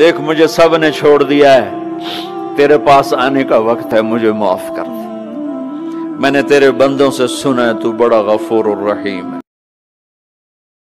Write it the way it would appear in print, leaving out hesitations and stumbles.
देख मुझे सब ने छोड़ दिया है, तेरे पास आने का वक्त है, मुझे माफ कर दे। मैंने तेरे बंदों से सुना है तू बड़ा गफूर और रहीम है।